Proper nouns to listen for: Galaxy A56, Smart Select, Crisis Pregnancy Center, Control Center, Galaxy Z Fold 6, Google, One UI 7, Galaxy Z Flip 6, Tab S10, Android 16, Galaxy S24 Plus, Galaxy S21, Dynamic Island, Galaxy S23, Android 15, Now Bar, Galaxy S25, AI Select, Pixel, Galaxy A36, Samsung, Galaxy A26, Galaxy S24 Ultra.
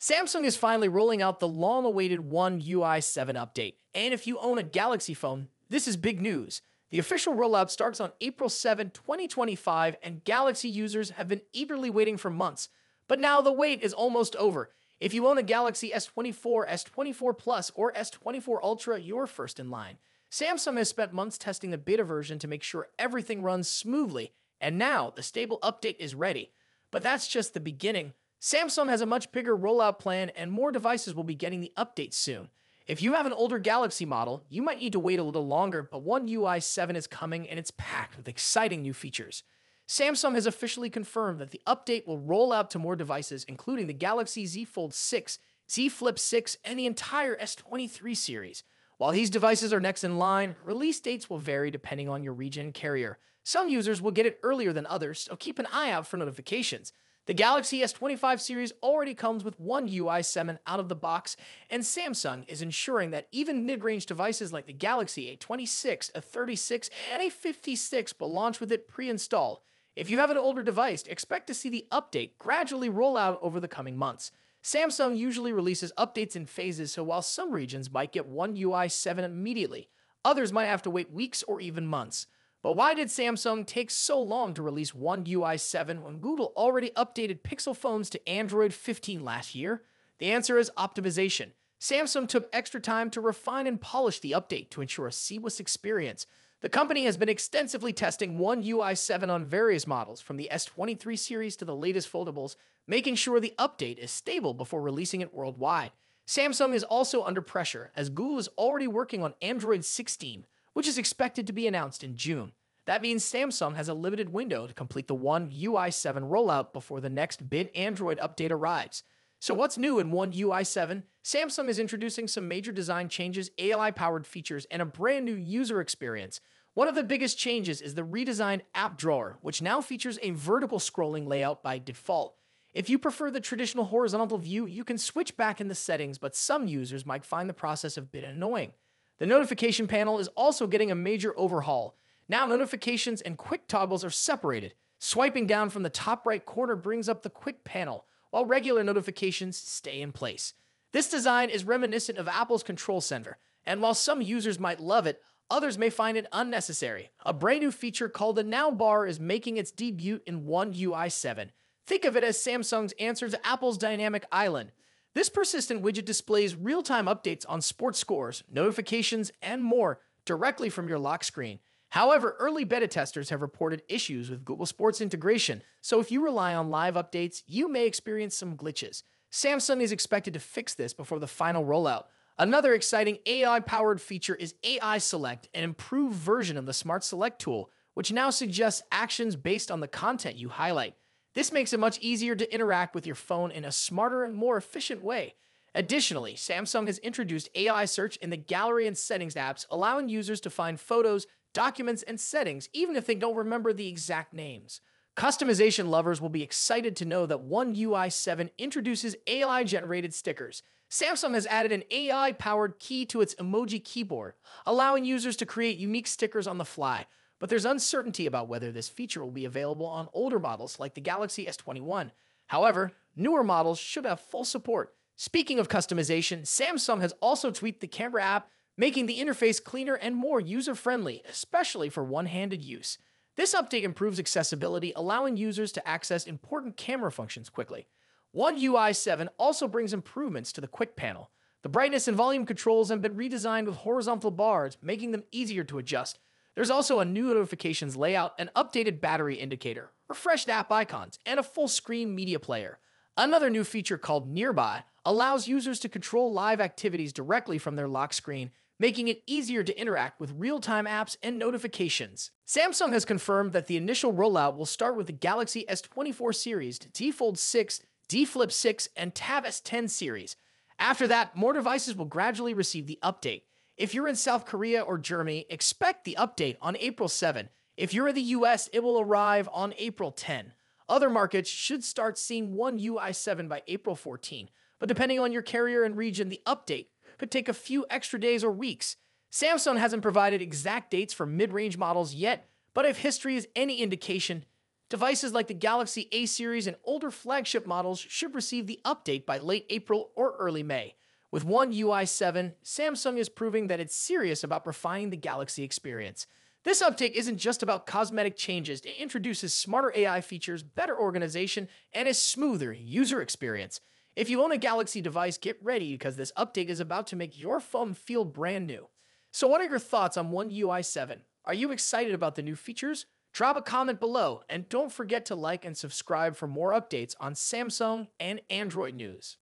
Samsung is finally rolling out the long-awaited One UI 7 update, and if you own a Galaxy phone, this is big news. The official rollout starts on April 7, 2025, and Galaxy users have been eagerly waiting for months. But now the wait is almost over. If you own a Galaxy S24, S24 Plus, or S24 Ultra, you're first in line. Samsung has spent months testing the beta version to make sure everything runs smoothly, and now the stable update is ready. But that's just the beginning. Samsung has a much bigger rollout plan, and more devices will be getting the update soon. If you have an older Galaxy model, you might need to wait a little longer, but One UI 7 is coming and it's packed with exciting new features. Samsung has officially confirmed that the update will roll out to more devices, including the Galaxy Z Fold 6, Z Flip 6, and the entire S23 series. While these devices are next in line, release dates will vary depending on your region and carrier. Some users will get it earlier than others, so keep an eye out for notifications. The Galaxy S25 series already comes with One UI 7 out of the box, and Samsung is ensuring that even mid-range devices like the Galaxy A26, A36, and A56 will launch with it pre-installed. If you have an older device, expect to see the update gradually roll out over the coming months. Samsung usually releases updates in phases, so while some regions might get One UI 7 immediately, others might have to wait weeks or even months. But why did Samsung take so long to release One UI 7 when Google already updated Pixel phones to Android 15 last year? The answer is optimization. Samsung took extra time to refine and polish the update to ensure a seamless experience. The company has been extensively testing One UI 7 on various models, from the S23 series to the latest foldables, making sure the update is stable before releasing it worldwide. Samsung is also under pressure, as Google is already working on Android 16, which is expected to be announced in June. That means Samsung has a limited window to complete the One UI 7 rollout before the next big Android update arrives. So what's new in One UI 7? Samsung is introducing some major design changes, AI-powered features, and a brand new user experience. One of the biggest changes is the redesigned app drawer, which now features a vertical scrolling layout by default. If you prefer the traditional horizontal view, you can switch back in the settings, but some users might find the process a bit annoying. The notification panel is also getting a major overhaul. Now notifications and quick toggles are separated. Swiping down from the top right corner brings up the quick panel, while regular notifications stay in place. This design is reminiscent of Apple's Control Center, and while some users might love it, others may find it unnecessary. A brand new feature called the Now Bar is making its debut in One UI 7. Think of it as Samsung's answer to Apple's Dynamic Island. This persistent widget displays real-time updates on sports scores, notifications, and more directly from your lock screen. However, early beta testers have reported issues with Google Sports integration, so if you rely on live updates, you may experience some glitches. Samsung is expected to fix this before the final rollout. Another exciting AI-powered feature is AI Select, an improved version of the Smart Select tool, which now suggests actions based on the content you highlight. This makes it much easier to interact with your phone in a smarter and more efficient way. Additionally, Samsung has introduced AI search in the Gallery and Settings apps, allowing users to find photos, documents, and settings even if they don't remember the exact names. Customization lovers will be excited to know that One UI 7 introduces AI-generated stickers. Samsung has added an AI-powered key to its emoji keyboard, allowing users to create unique stickers on the fly. But there's uncertainty about whether this feature will be available on older models like the Galaxy S21. However, newer models should have full support. Speaking of customization, Samsung has also tweaked the camera app, making the interface cleaner and more user-friendly, especially for one-handed use. This update improves accessibility, allowing users to access important camera functions quickly. One UI 7 also brings improvements to the quick panel. The brightness and volume controls have been redesigned with horizontal bars, making them easier to adjust. There's also a new notifications layout, an updated battery indicator, refreshed app icons, and a full-screen media player. Another new feature called Nearby allows users to control live activities directly from their lock screen, making it easier to interact with real-time apps and notifications. Samsung has confirmed that the initial rollout will start with the Galaxy S24 series, Z Fold 6, Z Flip 6, and Tab S10 series. After that, more devices will gradually receive the update. If you're in South Korea or Germany, expect the update on April 7. If you're in the US, it will arrive on April 10. Other markets should start seeing One UI 7 by April 14. But depending on your carrier and region, the update could take a few extra days or weeks. Samsung hasn't provided exact dates for mid-range models yet, but if history is any indication, Devices like the Galaxy A series and older flagship models should receive the update by late April or early May. With One UI 7, Samsung is proving that it's serious about refining the Galaxy experience. This update isn't just about cosmetic changes. It introduces smarter AI features, better organization, and a smoother user experience. If you own a Galaxy device, get ready because this update is about to make your phone feel brand new. So what are your thoughts on One UI 7? Are you excited about the new features? Drop a comment below, and don't forget to like and subscribe for more updates on Samsung and Android news.